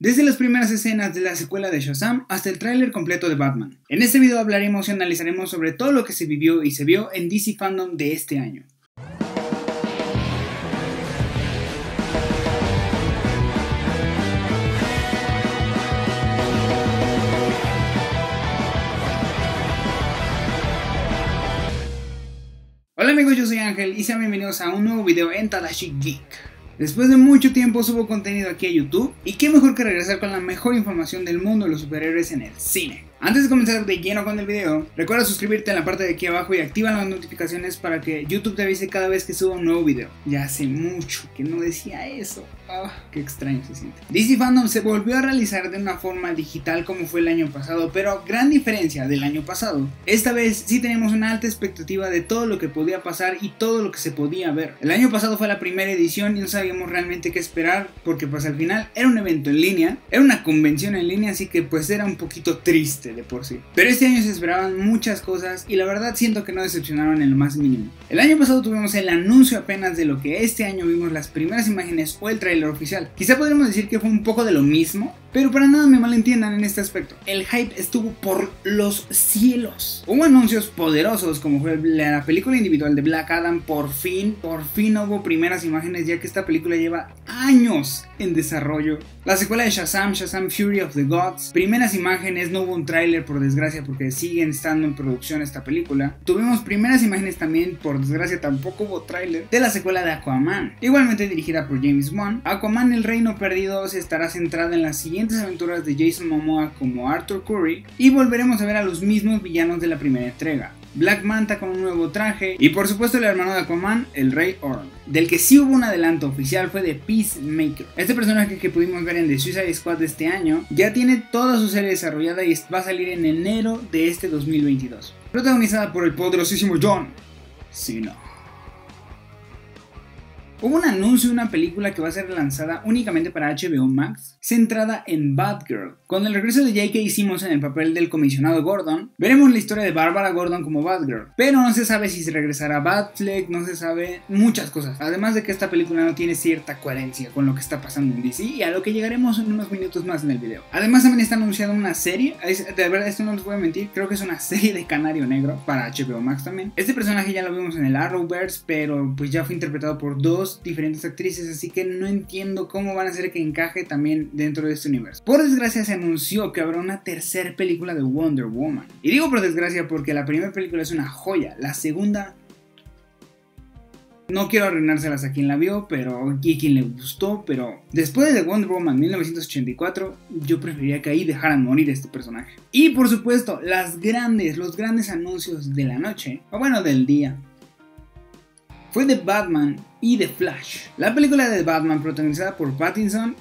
desde las primeras escenas de la secuela de Shazam hasta el tráiler completo de Batman. En este video hablaremos y analizaremos sobre todo lo que se vivió y se vio en DC Fandom de este año. Hola amigos, yo soy Ángel y sean bienvenidos a un nuevo video en Tadashi Geek. Después de mucho tiempo subo contenido aquí a YouTube y qué mejor que regresar con la mejor información del mundo de los superhéroes en el cine. Antes de comenzar de lleno con el video, recuerda suscribirte en la parte de aquí abajo y activa las notificaciones para que YouTube te avise cada vez que suba un nuevo video. Ya hace mucho que no decía eso. Oh, qué extraño se siente. DC Fandom se volvió a realizar de una forma digital como fue el año pasado, pero gran diferencia del año pasado. Esta vez sí tenemos una alta expectativa de todo lo que podía pasar y todo lo que se podía ver. El año pasado fue la primera edición y no sabíamos realmente qué esperar porque pues al final era un evento en línea, era una convención en línea, así que pues era un poquito triste de por sí. Pero este año se esperaban muchas cosas y la verdad siento que no decepcionaron en lo más mínimo. El año pasado tuvimos el anuncio apenas de lo que este año vimos las primeras imágenes o el trailer oficial. Quizá podríamos decir que fue un poco de lo mismo, pero para nada me malentiendan en este aspecto. El hype estuvo por los cielos. Hubo anuncios poderosos como fue la película individual de Black Adam. Por fin hubo primeras imágenes ya que esta película lleva años en desarrollo. La secuela de Shazam, Shazam Fury of the Gods. Primeras imágenes, no hubo un tráiler por desgracia porque siguen estando en producción esta película. Tuvimos primeras imágenes también, por desgracia tampoco hubo tráiler, de la secuela de Aquaman. Igualmente dirigida por James Wan. Aquaman el Reino Perdido se estará centrada en la siguientes aventuras de Jason Momoa como Arthur Curry y volveremos a ver a los mismos villanos de la primera entrega. Black Manta con un nuevo traje y por supuesto el hermano de Aquaman, el Rey Orm. Del que sí hubo un adelanto oficial fue de Peacemaker. Este personaje que pudimos ver en The Suicide Squad de este año ya tiene toda su serie desarrollada y va a salir en enero de este 2022. Protagonizada por el poderosísimo John Cena. Hubo un anuncio de una película que va a ser lanzada únicamente para HBO Max, centrada en Batgirl. Con el regreso de J.K. Simmons en el papel del comisionado Gordon, veremos la historia de Barbara Gordon como Batgirl, pero no se sabe si se regresará Batfleck, no se sabe muchas cosas. Además de que esta película no tiene cierta coherencia con lo que está pasando en DC y a lo que llegaremos en unos minutos más en el video. Además también está anunciada una serie, de verdad esto no les voy a mentir, creo que es una serie de Canario Negro para HBO Max también. Este personaje ya lo vimos en el Arrowverse, pero pues ya fue interpretado por dos diferentes actrices, así que no entiendo cómo van a hacer que encaje también dentro de este universo. Por desgracia se anunció que habrá una tercera película de Wonder Woman. Y digo por desgracia porque la primera película es una joya, la segunda... No quiero arruinárselas a quien la vio, pero a quien le gustó, pero después de Wonder Woman 1984, yo preferiría que ahí dejaran morir a este personaje. Y por supuesto, los grandes anuncios de la noche, o bueno, del día, fue de Batman y The Flash. La película de Batman protagonizada por Pattinson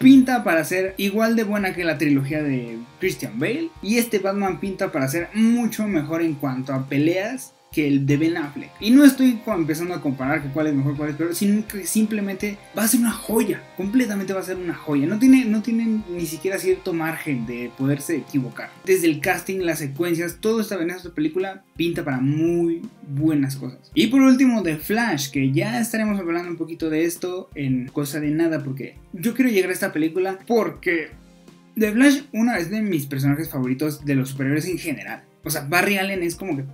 pinta para ser igual de buena que la trilogía de Christian Bale y este Batman pinta para ser mucho mejor en cuanto a peleas que el de Ben Affleck. Y no estoy empezando a comparar que cuál es mejor, cuál es peor, sino que simplemente va a ser una joya, completamente va a ser una joya. No tienen ni siquiera cierto margen de poderse equivocar. Desde el casting, las secuencias, todo está en esta película, pinta para muy buenas cosas. Y por último, The Flash, que ya estaremos hablando un poquito de esto en cosa de nada, porque yo quiero llegar a esta película porque The Flash, una es de mis personajes favoritos de los superhéroes en general. O sea, Barry Allen es como que...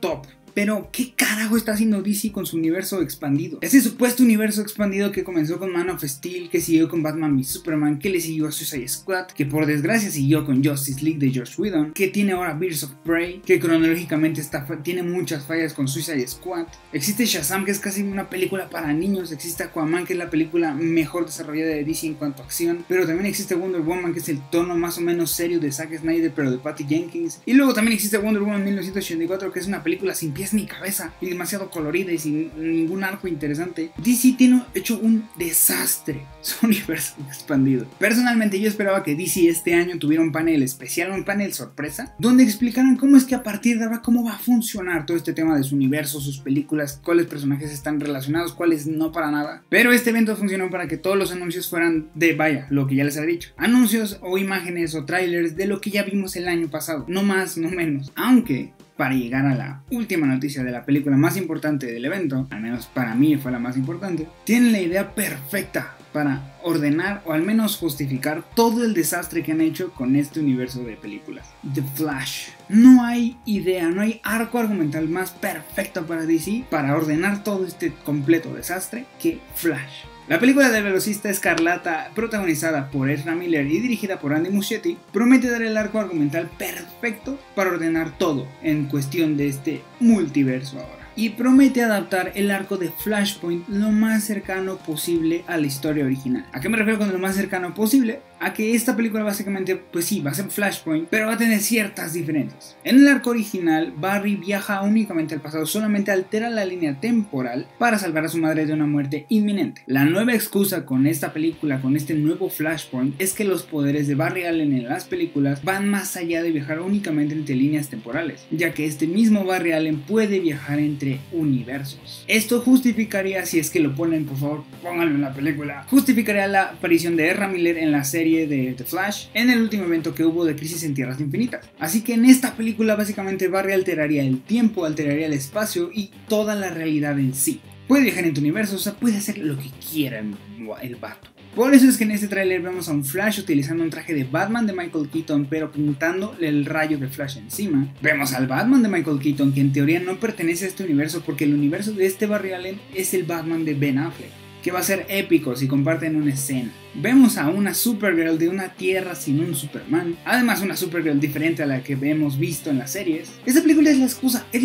top. Pero ¿qué carajo está haciendo DC con su universo expandido? Ese supuesto universo expandido que comenzó con Man of Steel, que siguió con Batman y Superman, que le siguió a Suicide Squad, que por desgracia siguió con Justice League de Joss Whedon, que tiene ahora Birds of Prey, que cronológicamente tiene muchas fallas con Suicide Squad. Existe Shazam, que es casi una película para niños. Existe Aquaman, que es la película mejor desarrollada de DC en cuanto a acción. Pero también existe Wonder Woman, que es el tono más o menos serio de Zack Snyder, pero de Patty Jenkins. Y luego también existe Wonder Woman 1984, que es una película sin pies ni cabeza y demasiado colorida y sin ningún arco interesante. DC tiene hecho un desastre su universo expandido. Personalmente yo esperaba que DC este año tuviera un panel especial, un panel sorpresa, donde explicaran cómo es que a partir de ahora cómo va a funcionar todo este tema de su universo, sus películas, cuáles personajes están relacionados, cuáles no para nada. Pero este evento funcionó para que todos los anuncios fueran de vaya, lo que ya les había dicho, anuncios o imágenes o trailers de lo que ya vimos el año pasado, no más, no menos. Aunque... para llegar a la última noticia de la película más importante del evento, al menos para mí fue la más importante, tienen la idea perfecta para ordenar o al menos justificar todo el desastre que han hecho con este universo de películas. The Flash. No hay idea, no hay arco argumental más perfecto para DC para ordenar todo este completo desastre que Flash. La película del velocista escarlata, protagonizada por Ezra Miller y dirigida por Andy Muschietti, promete dar el arco argumental perfecto para ordenar todo en cuestión de este multiverso ahora. Y promete adaptar el arco de Flashpoint lo más cercano posible a la historia original. ¿A qué me refiero con lo más cercano posible? A que esta película básicamente, pues sí, va a ser Flashpoint, pero va a tener ciertas diferencias. En el arco original, Barry viaja únicamente al pasado, solamente altera la línea temporal para salvar a su madre de una muerte inminente. La nueva excusa con esta película, con este nuevo Flashpoint, es que los poderes de Barry Allen en las películas van más allá de viajar únicamente entre líneas temporales, ya que este mismo Barry Allen puede viajar entre universos. Esto justificaría, si es que lo ponen, por favor pónganlo en la película, justificaría la aparición de Ezra Miller en la serie de The Flash en el último evento que hubo de Crisis en Tierras Infinitas. Así que en esta película básicamente Barry alteraría el tiempo, alteraría el espacio y toda la realidad en sí. Puede viajar entre universos, o sea, puede hacer lo que quiera el vato. Por eso es que en este tráiler vemos a un Flash utilizando un traje de Batman de Michael Keaton, pero pintándole el rayo de Flash encima. Vemos al Batman de Michael Keaton, que en teoría no pertenece a este universo, porque el universo de este Barry Allen es el Batman de Ben Affleck, que va a ser épico si comparten una escena. Vemos a una Supergirl de una tierra sin un Superman, además una Supergirl diferente a la que hemos visto en las series. Esta película es la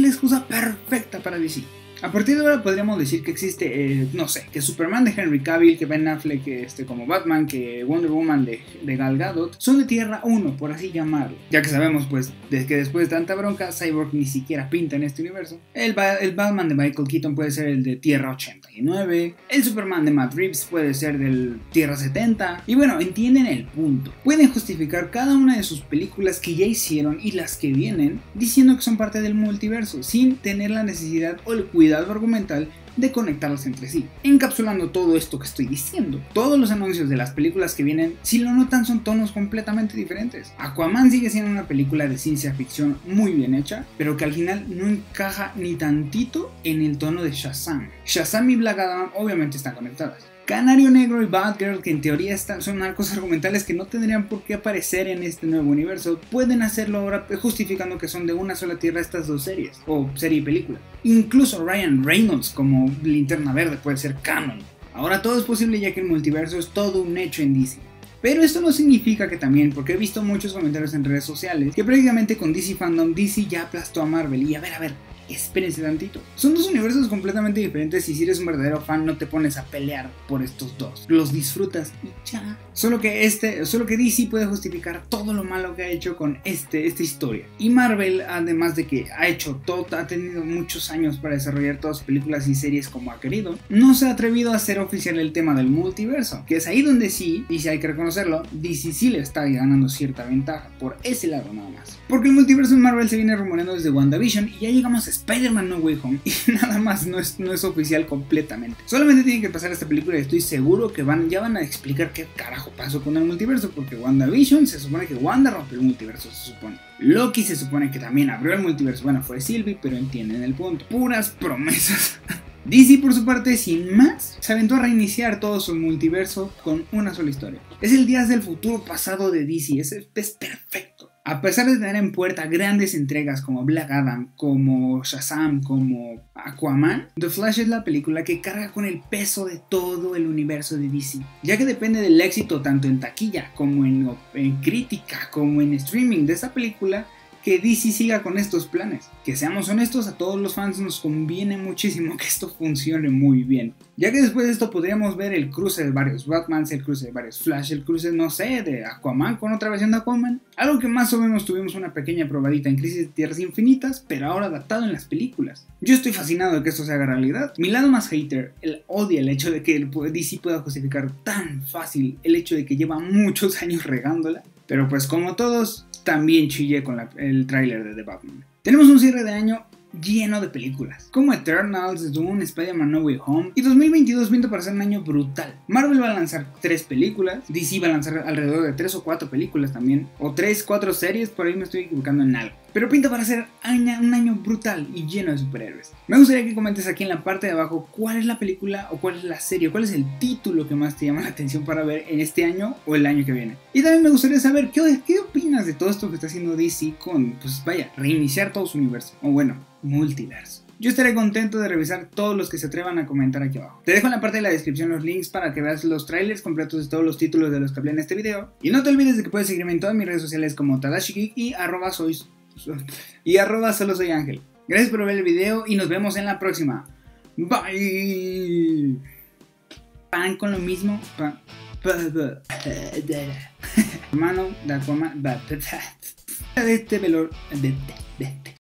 excusa perfecta para DC. A partir de ahora podríamos decir que existe, no sé, que Superman de Henry Cavill, que Ben Affleck como Batman, que Wonder Woman de Gal Gadot, son de Tierra 1, por así llamarlo. Ya que sabemos pues que después de tanta bronca, Cyborg ni siquiera pinta en este universo. El Batman de Michael Keaton puede ser el de Tierra 89, el Superman de Matt Reeves puede ser del Tierra 70, y bueno, entienden el punto. Pueden justificar cada una de sus películas que ya hicieron y las que vienen, diciendo que son parte del multiverso, sin tener la necesidad o el cuidado argumental de conectarlas entre sí. Encapsulando todo esto que estoy diciendo, todos los anuncios de las películas que vienen, si lo notan, son tonos completamente diferentes. Aquaman sigue siendo una película de ciencia ficción muy bien hecha, pero que al final no encaja ni tantito en el tono de Shazam. Shazam y Black Adam obviamente están conectadas. Canario Negro y Batgirl, que en teoría son arcos argumentales que no tendrían por qué aparecer en este nuevo universo, pueden hacerlo ahora justificando que son de una sola tierra estas dos series, o serie y película. Incluso Ryan Reynolds como Linterna Verde puede ser canon. Ahora todo es posible, ya que el multiverso es todo un hecho en DC. Pero esto no significa que también, porque he visto muchos comentarios en redes sociales que prácticamente con DC Fandom, DC ya aplastó a Marvel. Y a ver, espérense tantito. Son dos universos completamente diferentes, y si eres un verdadero fan no te pones a pelear por estos dos. Los disfrutas y ya. Solo que DC puede justificar todo lo malo que ha hecho con esta historia. Y Marvel, además de que ha tenido muchos años para desarrollar todas sus películas y series como ha querido, no se ha atrevido a hacer oficial el tema del multiverso, que es ahí donde sí, y si hay que reconocer, DC sí le está ganando cierta ventaja por ese lado nada más, porque el multiverso en Marvel se viene rumoreando desde WandaVision y ya llegamos a Spider-Man No Way Home, y nada más no es oficial completamente. Solamente tienen que pasar esta película y estoy seguro que ya van a explicar qué carajo pasó con el multiverso, porque WandaVision se supone que Wanda rompió el multiverso, se supone. Loki se supone que también abrió el multiverso, bueno, fue Sylvie, pero entienden el punto. Puras promesas. DC por su parte, sin más, se aventó a reiniciar todo su multiverso con una sola historia. Es el Días del Futuro Pasado de DC, es perfecto. A pesar de tener en puerta grandes entregas como Black Adam, como Shazam, como Aquaman, The Flash es la película que carga con el peso de todo el universo de DC, ya que depende del éxito tanto en taquilla como en crítica, como en streaming de esta película, que DC siga con estos planes. Que seamos honestos, a todos los fans nos conviene muchísimo que esto funcione muy bien, ya que después de esto podríamos ver el cruce de varios Batmans, el cruce de varios Flash, el cruce, no sé, de Aquaman con otra versión de Aquaman. Algo que más o menos tuvimos una pequeña probadita en Crisis de Tierras Infinitas, pero ahora adaptado en las películas. Yo estoy fascinado de que esto se haga realidad. Mi lado más hater odia el hecho de que el DC pueda justificar tan fácil el hecho de que lleva muchos años regándola, pero pues como todos, también chillé con el tráiler de The Batman. Tenemos un cierre de año lleno de películas, como Eternals, Doom, Spider-Man No Way Home, y 2022 pinta para ser un año brutal. Marvel va a lanzar 3 películas, DC va a lanzar alrededor de 3 o 4 películas también, o 3, 4 series, por ahí me estoy equivocando en algo. pero pinta para ser un año brutal y lleno de superhéroes. Me gustaría que comentes aquí en la parte de abajo cuál es la película o cuál es la serie, cuál es el título que más te llama la atención para ver en este año o el año que viene. Y también me gustaría saber qué opinas de todo esto que está haciendo DC con, pues vaya, reiniciar todo su universo, o bueno, multiverso. Yo estaré contento de revisar todos los que se atrevan a comentar aquí abajo. Te dejo en la parte de la descripción los links para que veas los trailers completos de todos los títulos de los que hablé en este video. Y no te olvides de que puedes seguirme en todas mis redes sociales como Tadashi Geek y @solo soy Ángel. Gracias por ver el video y nos vemos en la próxima. Bye. Pan con lo mismo. Pan. Hermano de Aquaman. De este velor.